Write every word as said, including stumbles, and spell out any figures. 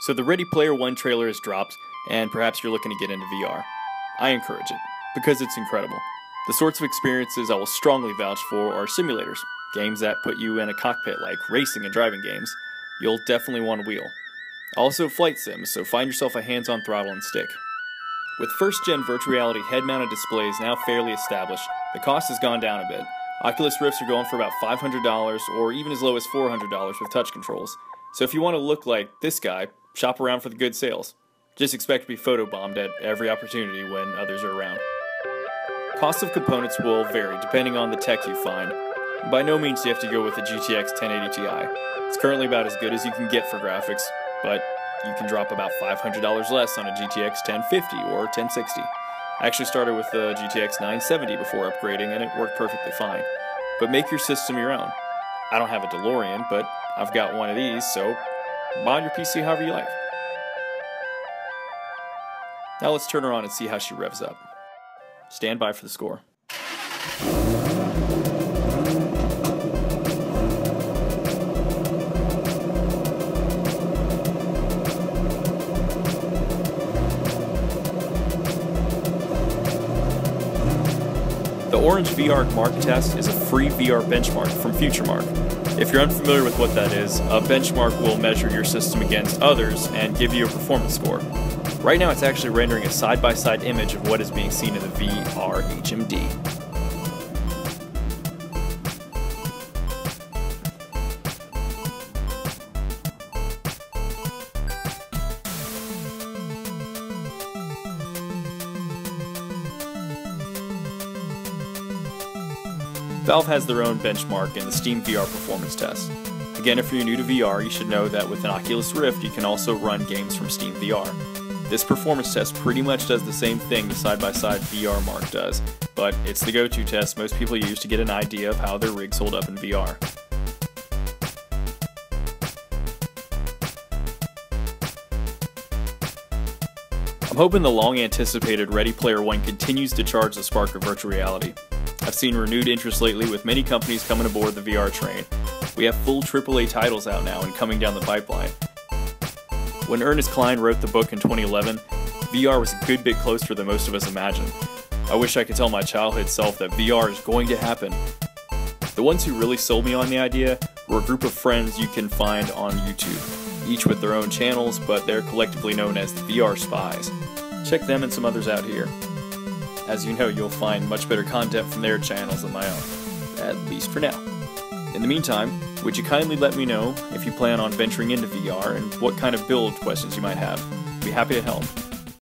So the Ready Player One trailer has dropped, and perhaps you're looking to get into V R. I encourage it, because it's incredible. The sorts of experiences I will strongly vouch for are simulators, games that put you in a cockpit like racing and driving games. You'll definitely want to wheel. Also flight sims, so find yourself a hands-on throttle and stick. With first-gen virtual reality head-mounted displays now fairly established, the cost has gone down a bit. Oculus Rifts are going for about five hundred dollars or even as low as four hundred dollars with touch controls. So if you want to look like this guy, shop around for the good sales. Just expect to be photobombed at every opportunity when others are around. Costs of components will vary depending on the tech you find. By no means do you have to go with a G T X ten eighty T I. It's currently about as good as you can get for graphics, but you can drop about five hundred dollars less on a G T X ten fifty or ten sixty. I actually started with the G T X nine seventy before upgrading, and it worked perfectly fine. But make your system your own. I don't have a DeLorean, but I've got one of these, so mod your P C however you like. Now let's turn her on and see how she revs up. Stand by for the score. The Orange V R Mark Test is a free V R benchmark from FutureMark. If you're unfamiliar with what that is, a benchmark will measure your system against others and give you a performance score. Right now it's actually rendering a side-by-side image of what is being seen in the V R H M D. Valve has their own benchmark in the SteamVR performance test. Again, if you're new to V R, you should know that with an Oculus Rift, you can also run games from SteamVR. This performance test pretty much does the same thing the side-by-side V R Mark does, but it's the go-to test most people use to get an idea of how their rigs hold up in V R. I'm hoping the long-anticipated Ready Player One continues to charge the spark of virtual reality. I've seen renewed interest lately with many companies coming aboard the V R train. We have full triple A titles out now and coming down the pipeline. When Ernest Cline wrote the book in twenty eleven, V R was a good bit closer than most of us imagined. I wish I could tell my childhood self that V R is going to happen. The ones who really sold me on the idea were a group of friends you can find on YouTube, each with their own channels, but they're collectively known as the V R Spies. Check them and some others out here. As you know, you'll find much better content from their channels than my own, at least for now. In the meantime, would you kindly let me know if you plan on venturing into V R and what kind of build questions you might have? I'd be happy to help.